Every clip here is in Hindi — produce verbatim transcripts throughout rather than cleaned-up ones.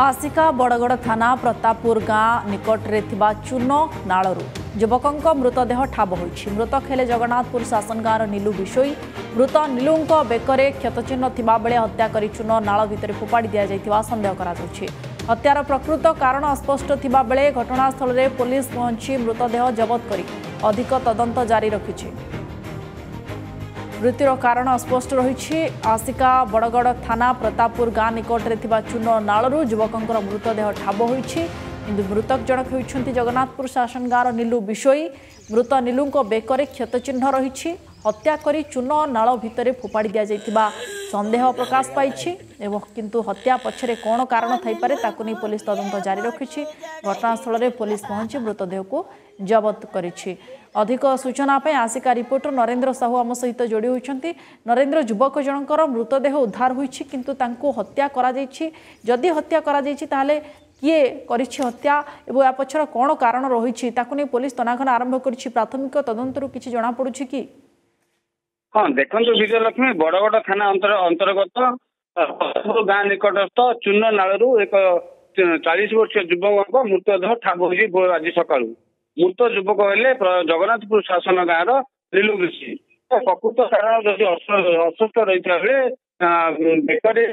आसिका बड़गड़ थाना प्रतापुर गाँ निकटरे चुन्नो नाळ युवक मृतदेह ठाब होईछि। मृत खेले जगन्नाथपुर शासन गाँवर निलु बिशोई। मृत निलु बेकरे क्षतचिह्न थिबा बेले हत्या करी चुन्नो नाळ भितर फोपाड़ी दिया जायतिबा संदेह कराजाउछि। हत्यार प्रकृत कारण अस्पष्ट थिबा बेले घटनास्थल में पुलिस पहुंची मृतदेह जबत करी अधिक तदंत जारी रखिछि। मृत्युर कारण अस्पष्ट रही। आसिका बड़गड़ थाना प्रतापुर गाँ निकटरे चुन्नो नाळरू युवक मृतदेह ठाब होईछि। किंतु मृतक जनक होइछन्ति जगन्नाथपुर शासन गाँवर निलु बिशोई। मृत निलु बेकरे क्षतचिह्न रही। हत्या करी चुन्नो नाळ भितरे फोपाड़ी दिया जायतिबा संदेह प्रकाश पाई। किंतु हत्या पछरे कोण कारण थाइपारे ताकु नै पुलिस तदंत जारी रखिछि। घटनास्थल में पुलिस पहुंची मृतदेह को जबत करिछि। अधिक सूचना पे आसिका रिपोर्टर नरेन्द्र साहू आम सहित जोड़ी होती। नरेन्द्र युवक जनकर मृतदेह उद्धार होती किंतु तांको हत्या करा जायछि। जदि हत्या करा जायछि ताहले किए करिछि हत्या एवं या पछर कोण कारण रही ताकु नै पुलिस तनाघना आरंभ करिछि। प्राथमिक तदंतरु किछि जणा पडुछि कि हां देखंतु विजय लक्ष्मी बड़गड़ थाना अंतर अंतर्गत गाँ निकटस्थ चुन्नो नाळरू एक चालीस वर्षीय युवक मृतदेह ठाब होइछि आज सकाळ। मृत युवक हेले जगन्नाथपुर शासन गाँव रिलु बिशोई। प्रकृत कारण जदि अस्वस्थ रही बेले बेकरे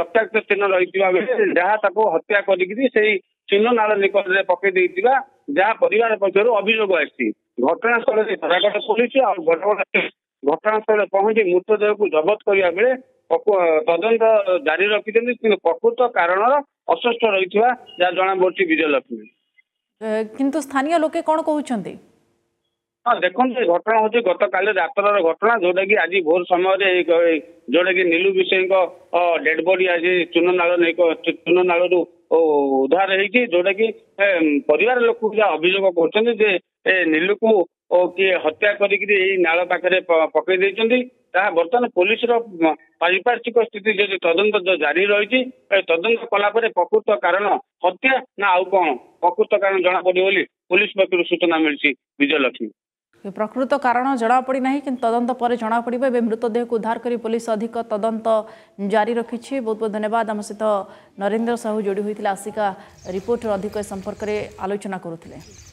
रक्ताक्त चिन्ह रही बेले जहाँ हत्या करी से चुन्नो नाळ निकटने पकई जहाँ परिवार पक्षर अभियोग आई। घटनास्थल से बड़गड़ पुलिस और बड़गड़ घटनास्थल पहुंची मृतदेह को जबत करने बेले तदंत जारी रखिंट कि प्रकृत कारण अस्वस्थ रही जहाँ जना पड़ी विजय लक्ष्मी। किंतु स्थानीय लोके कौन कहते हाँ देखो घटना हूँ गत काल रातर घटना जोटा कि आज भोर समय जोटा कि निलु बिशोई डेड बॉडी आज चुन्नो नाळ चुन्नो नाळ उद्धार होती। जोटा कि परिवार लोक अभियोग कर निलु को किए हत्या करी नाळ पाखे पकई देती। बर्तमान पुलिस पारिपार्श्विक स्थिति जो तदंत जारी रही तदंत कलापर प्रकृत कारण हत्या ना आउ कौन प्रकृत कारण जना पड़ी पुलिस पक्ष सूचना मिली। विजय लक्ष्मी प्रकृत कारण जना पड़ी ना कि तदंत पर जना पड़े। ए मृतदेह को उद्धार कर पुलिस अधिक तदंत जारी रखी। बहुत बहुत धन्यवाद आम सहित नरेन्द्र साहू जोड़ी होता आसिका रिपोर्टर अधिक संपर्क में आलोचना करूले।